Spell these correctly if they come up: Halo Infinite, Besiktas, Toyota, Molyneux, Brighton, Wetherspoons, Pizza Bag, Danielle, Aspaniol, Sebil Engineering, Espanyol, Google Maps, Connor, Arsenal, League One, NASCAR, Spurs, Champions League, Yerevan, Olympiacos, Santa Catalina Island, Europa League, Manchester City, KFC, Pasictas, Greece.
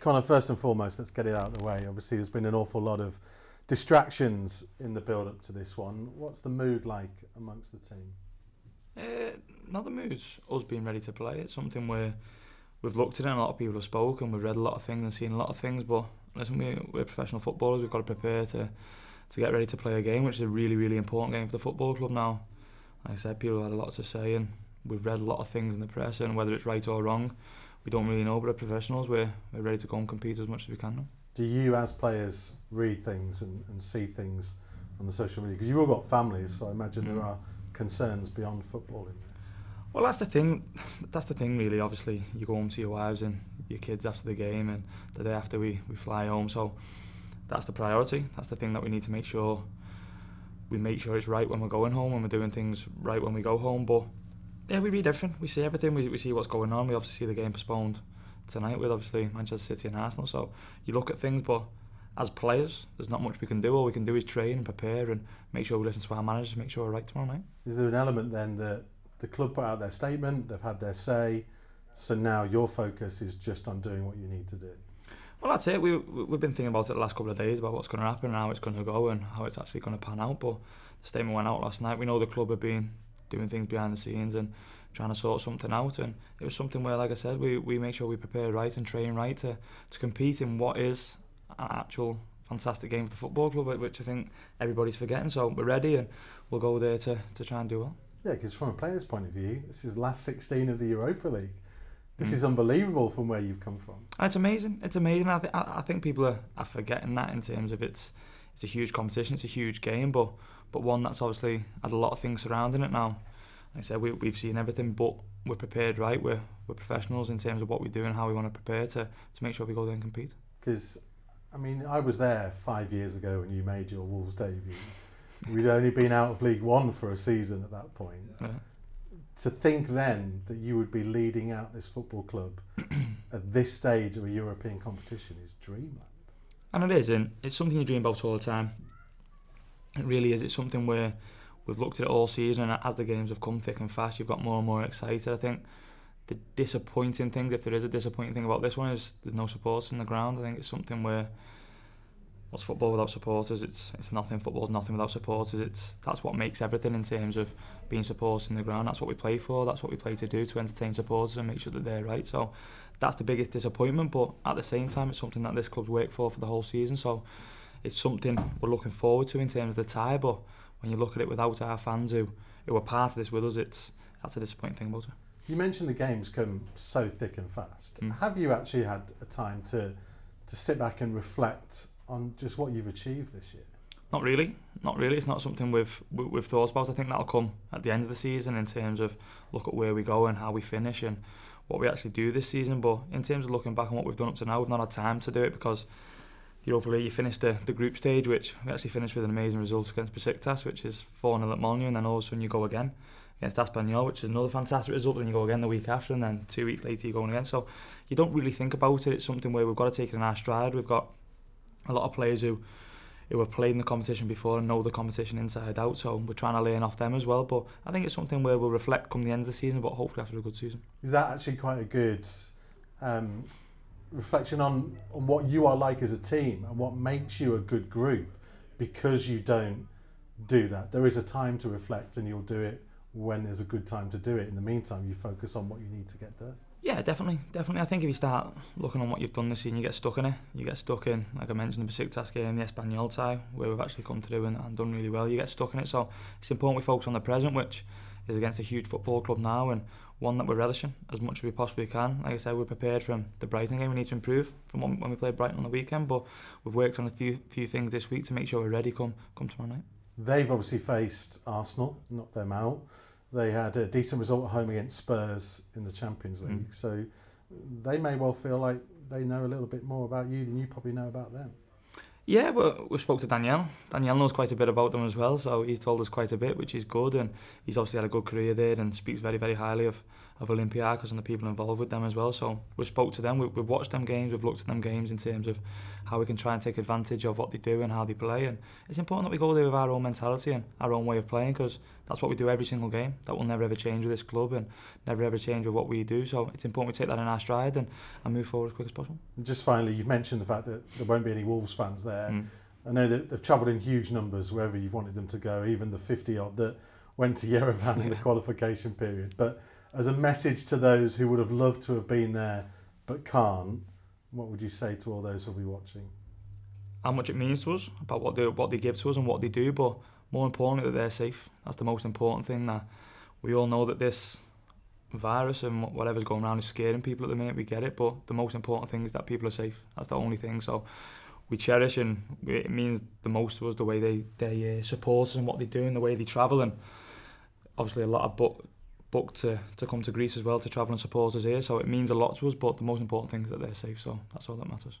Connor, first and foremost, let's get it out of the way. Obviously, there's been an awful lot of distractions in the build-up to this one. What's the mood like amongst the team? Not the mood's us being ready to play. It's something where we've looked at it and a lot of people have spoken. We've read a lot of things and seen a lot of things, but listen, we're professional footballers. We've got to prepare to get ready to play a game, which is a really, really important game for the football club now. Like I said, people have had a lot to say and we've read a lot of things in the press, and whether it's right or wrong, we don't really know, but as professionals, we're ready to go and compete as much as we can now. Do you, as players, read things and see things on the social media? Because you've all got families, so I imagine there are concerns beyond football in this. Well, that's the thing. That's the thing, really. Obviously, you go home to your wives and your kids after the game, and the day after we fly home. So that's the priority. That's the thing that we need to make sure. We make sure it's right when we're going home, and we're doing things right when we go home. But yeah, we read everything. We see everything. We see what's going on. We obviously see the game postponed tonight with obviously Manchester City and Arsenal. So you look at things, but as players, there's not much we can do. All we can do is train and prepare and make sure we listen to our managers, make sure we're right tomorrow night. Is there an element then that the club put out their statement, they've had their say, so now your focus is just on doing what you need to do? Well, that's it. We've been thinking about it the last couple of days, about what's going to happen and how it's going to go and how it's actually going to pan out. But the statement went out last night. We know the club have been doing things behind the scenes and trying to sort something out, and it was something where, like I said, we make sure we prepare right and train right to compete in what is an actual fantastic game for the football club, which I think everybody's forgetting. So we're ready and we'll go there to try and do well. Yeah, because from a player's point of view, this is the last 16 of the Europa League. This is unbelievable from where you've come from. It's amazing. It's amazing. I think people are forgetting that, in terms of it's a huge competition, it's a huge game, but one that's obviously had a lot of things surrounding it now. Like I said, we've seen everything, but we're prepared right. We're professionals in terms of what we do and how we want to prepare to make sure we go there and compete. Because, I mean, I was there 5 years ago when you made your Wolves debut. We'd only been out of League One for a season at that point. Yeah. To think then that you would be leading out this football club at this stage of a European competition is dreamland. And it is, and it's something you dream about all the time. It really is. It's something where we've looked at it all season, and as the games have come thick and fast, you've got more and more excited. I think the disappointing thing, if there is a disappointing thing about this one, is there's no supporters in the ground. I think it's something where, what's football without supporters? It's nothing. Football's nothing without supporters. That's what makes everything, in terms of being supporters in the ground. That's what we play for. That's what we play to do, to entertain supporters and make sure that they're right. So that's the biggest disappointment, but at the same time, it's something that this club's worked for the whole season, so it's something we're looking forward to in terms of the tie. But when you look at it without our fans who are part of this with us, that's a disappointing thing about it. You mentioned the games come so thick and fast. Have you actually had a time to sit back and reflect on just what you've achieved this year? Not really, not really. It's not something we've thought about. I think that'll come at the end of the season, in terms of look at where we go and how we finish and what we actually do this season. But in terms of looking back on what we've done up to now, we've not had time to do it, because the Europa League, you finished the group stage, which we actually finished with an amazing result against Pasictas, which is 4-0 at Molyneux, and then all of a sudden you go again against Aspaniol, which is another fantastic result, and you go again the week after, and then 2 weeks later you're going again. So you don't really think about it. It's something where we've got to take it in our stride. We've got a lot of players who have played in the competition before and know the competition inside out, so we're trying to learn off them as well. But I think it's something where we'll reflect come the end of the season, but hopefully after a good season. Is that actually quite a good reflection on what you are like as a team and what makes you a good group? Because you don't do that. There is a time to reflect, and you'll do it when there's a good time to do it. In the meantime, you focus on what you need to get done. Yeah, definitely, definitely. I think if you start looking on what you've done this season, you get stuck in it. You get stuck in, like I mentioned, the Besiktas game, the Espanyol tie, where we've actually come through and done really well. You get stuck in it, so it's important we focus on the present, which is against a huge football club now, and one that we're relishing as much as we possibly can. Like I said, we're prepared from the Brighton game. We need to improve from when we played Brighton on the weekend, but we've worked on a few things this week to make sure we're ready come tomorrow night. They've obviously faced Arsenal, knocked them out. They had a decent result at home against Spurs in the Champions League, so they may well feel like they know a little bit more about you than you probably know about them. Yeah, but we spoke to Danielle. Danielle knows quite a bit about them as well, so he's told us quite a bit, which is good, and he's obviously had a good career there and speaks very, very highly of Olympiacos and the people involved with them as well. So we spoke to them, we've watched them games, we've looked at them games in terms of how we can try and take advantage of what they do and how they play, and it's important that we go there with our own mentality and our own way of playing, because that's what we do every single game. That will never ever change with this club and never ever change with what we do. So it's important we take that in our stride and move forward as quick as possible. And just finally, you've mentioned the fact that there won't be any Wolves fans there. Mm. I know that they've travelled in huge numbers wherever you wanted them to go, even the 50-odd that went to Yerevan in the qualification period. But as a message to those who would have loved to have been there but can't, what would you say to all those who'll be watching? How much it means to us, about what they give to us and what they do, but more importantly that they're safe. That's the most important thing. That we all know that this virus and whatever's going around is scaring people at the minute. We get it, but the most important thing is that people are safe. That's the only thing. So we cherish, and it means the most to us the way they support us and what they do and the way they travel. And obviously a lot of booked to come to Greece as well to travel and support us here. So it means a lot to us, but the most important thing is that they're safe. So that's all that matters.